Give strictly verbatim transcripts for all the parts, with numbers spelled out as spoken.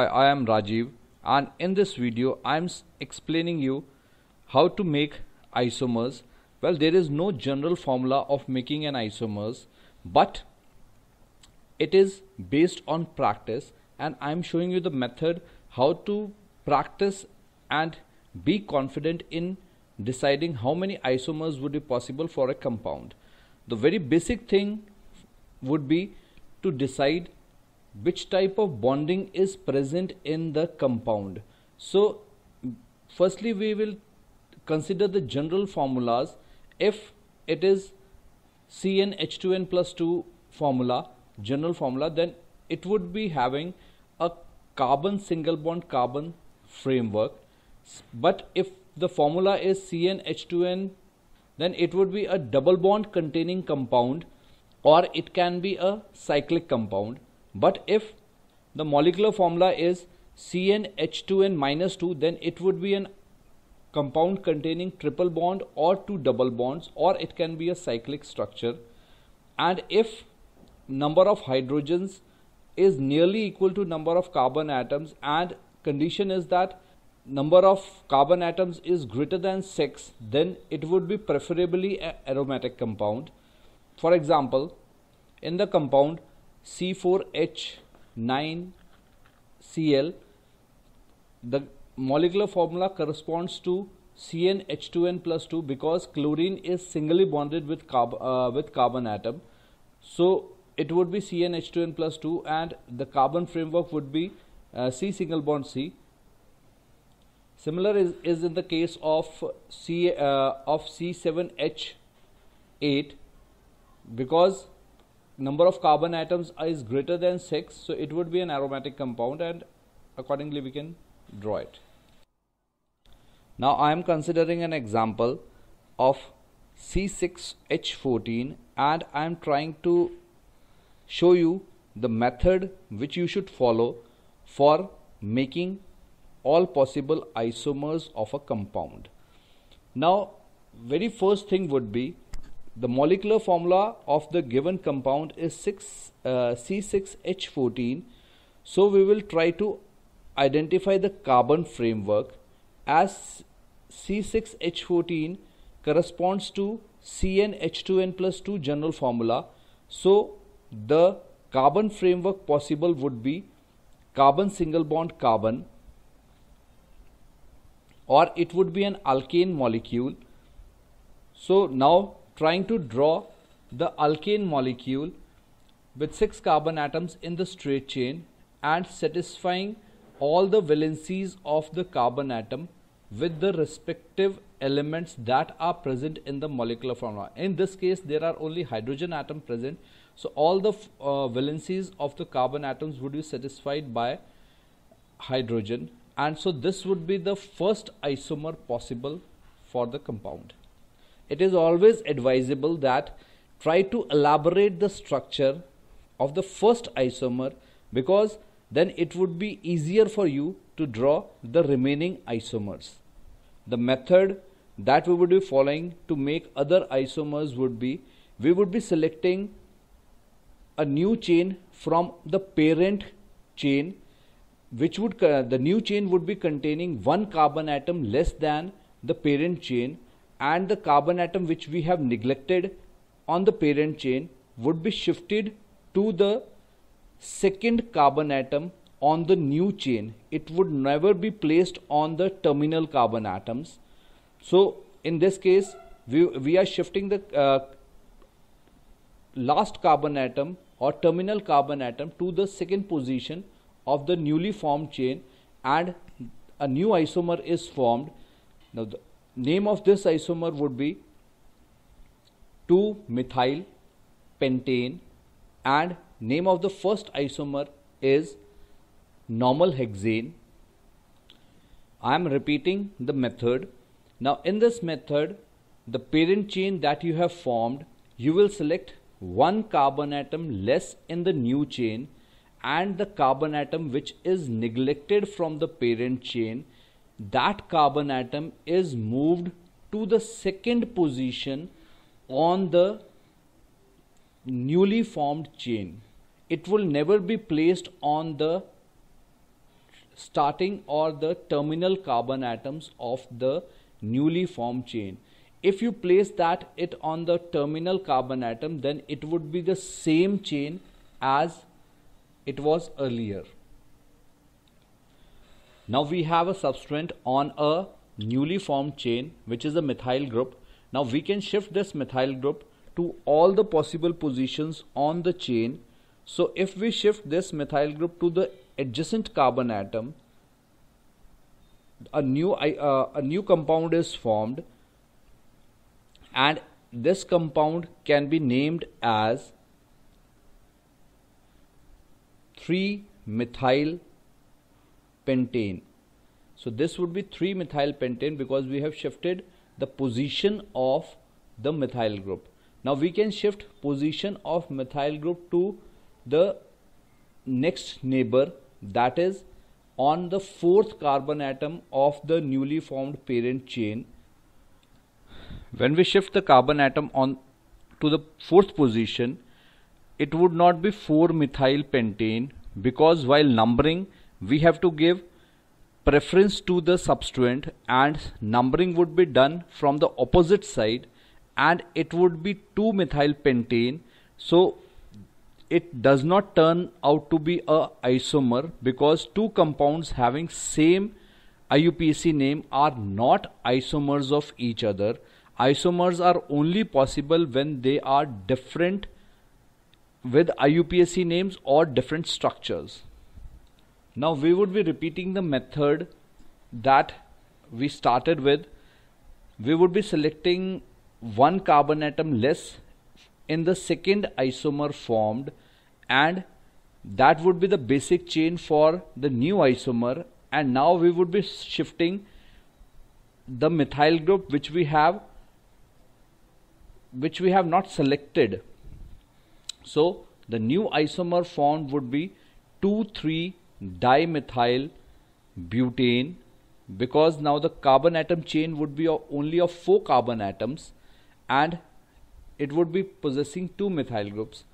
Hi, I am Rajiv, and in this video I am explaining you how to make isomers. Well, there is no general formula of making an isomers, but it is based on practice, and I am showing you the method how to practice and be confident in deciding how many isomers would be possible for a compound. The very basic thing would be to decide which type of bonding is present in the compound. So firstly we will consider the general formulas. If it is C n H two n plus two formula, general formula, then it would be having a carbon single bond carbon framework. But if the formula is C n H two n, then it would be a double bond containing compound, or it can be a cyclic compound. But if the molecular formula is C n H two n minus two, then it would be a compound containing triple bond or two double bonds, or it can be a cyclic structure. And if number of hydrogens is nearly equal to number of carbon atoms, and condition is that number of carbon atoms is greater than six, then it would be preferably an aromatic compound. For example, in the compound C four H nine C l, the molecular formula corresponds to C n H two n plus two because chlorine is singly bonded with carb uh, with carbon atom. So it would be C n H two n plus two, and the carbon framework would be uh, C single bond C. Similar is, is in the case of C uh, of C seven H eight, because number of carbon atoms is greater than six, so it would be an aromatic compound, and accordingly we can draw it. Now I am considering an example of C six H fourteen, and I am trying to show you the method which you should follow for making all possible isomers of a compound. Now, very first thing would be the molecular formula of the given compound is C six H fourteen, so we will try to identify the carbon framework, as C six H fourteen corresponds to C n H two n plus two general formula. So the carbon framework possible would be carbon single bond carbon, or it would be an alkane molecule. So now trying to draw the alkane molecule with six carbon atoms in the straight chain and satisfying all the valencies of the carbon atom with the respective elements that are present in the molecular formula. In this case there are only hydrogen atom present, so all the uh, valencies of the carbon atoms would be satisfied by hydrogen, and so this would be the first isomer possible for the compound. It is always advisable that try to elaborate the structure of the first isomer, because then it would be easier for you to draw the remaining isomers. The method that we would be following to make other isomers would be, we would be selecting a new chain from the parent chain, which would uh, the new chain would be containing one carbon atom less than the parent chain, and the carbon atom which we have neglected on the parent chain would be shifted to the second carbon atom on the new chain. It would never be placed on the terminal carbon atoms. So in this case we, we are shifting the uh, last carbon atom or terminal carbon atom to the second position of the newly formed chain, and a new isomer is formed. Now the name of this isomer would be two methyl pentane, and name of the first isomer is normal hexane. I am repeating the method. Now in this method, the parent chain that you have formed, you will select one carbon atom less in the new chain, and the carbon atom which is neglected from the parent chain, that carbon atom is moved to the second position on the newly formed chain. It will never be placed on the starting or the terminal carbon atoms of the newly formed chain. If you place that it on the terminal carbon atom, then it would be the same chain as it was earlier. Now we have a substrate on a newly formed chain, which is a methyl group. Now we can shift this methyl group to all the possible positions on the chain. So if we shift this methyl group to the adjacent carbon atom, a new, uh, a new compound is formed, and this compound can be named as three methyl pentane. So this would be three methyl pentane because we have shifted the position of the methyl group. Now we can shift position of methyl group to the next neighbor, that is on the fourth carbon atom of the newly formed parent chain. When we shift the carbon atom on to the fourth position, it would not be four methyl pentane because while numbering we have to give preference to the substituent, and numbering would be done from the opposite side, and it would be two methyl pentane. So it does not turn out to be a isomer because two compounds having same I U P A C name are not isomers of each other. Isomers are only possible when they are different with I U P A C names or different structures. Now we would be repeating the method that we started with. We would be selecting one carbon atom less in the second isomer formed, and that would be the basic chain for the new isomer. And now we would be shifting the methyl group which we have which we have not selected. So the new isomer formed would be two three dimethyl butane because now the carbon atom chain would be of only of four carbon atoms and it would be possessing two methyl groups.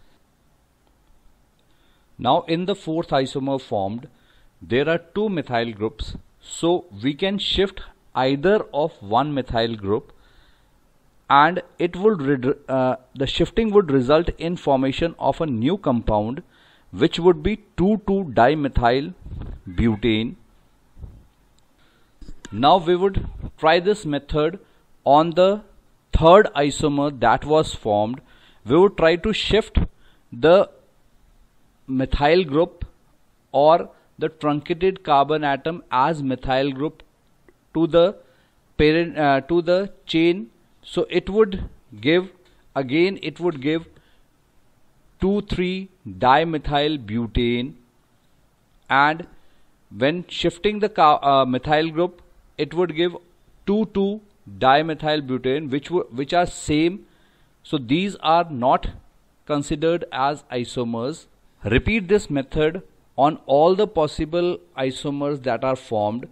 Now in the fourth isomer formed there are two methyl groups, so we can shift either of one methyl group, and it would uh, the shifting would result in formation of a new compound which would be two two dimethyl butane. Now we would try this method on the third isomer that was formed. We would try to shift the methyl group or the truncated carbon atom as methyl group to the parent uh, to the chain. So it would give, again it would give two three dimethyl butane, and when shifting the uh, methyl group it would give two two dimethyl butane, which which are same, so these are not considered as isomers. Repeat this method on all the possible isomers that are formed.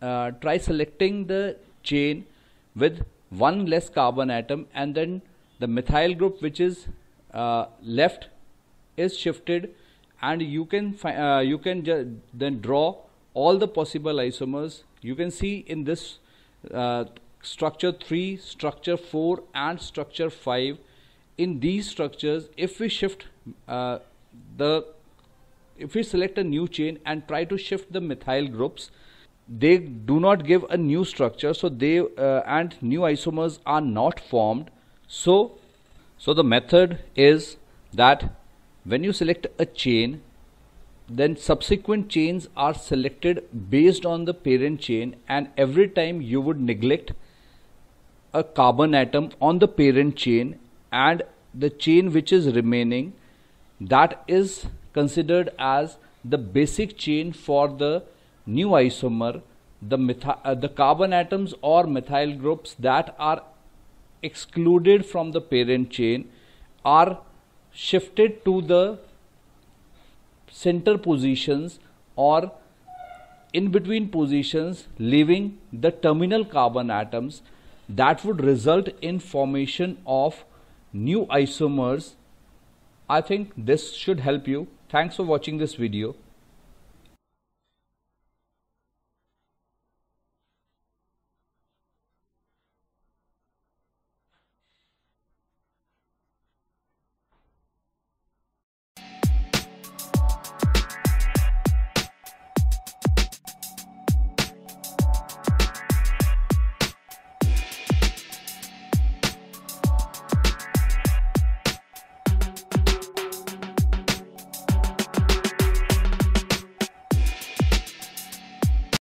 Uh, try selecting the chain with one less carbon atom, and then the methyl group which is uh, left is shifted, and you can uh, you can then draw all the possible isomers. You can see in this uh, structure three, structure four and structure five. In these structures, if we shift uh, the if we select a new chain and try to shift the methyl groups, they do not give a new structure, so they uh, and new isomers are not formed. So, so the method is that when you select a chain, then subsequent chains are selected based on the parent chain, and every time you would neglect a carbon atom on the parent chain, and the chain which is remaining, that is considered as the basic chain for the new isomer. The uh, the carbon atoms or methyl groups that are excluded from the parent chain are shifted to the center positions or in between positions, leaving the terminal carbon atoms. That would result in formation of new isomers. I think this should help you. Thanks for watching this video.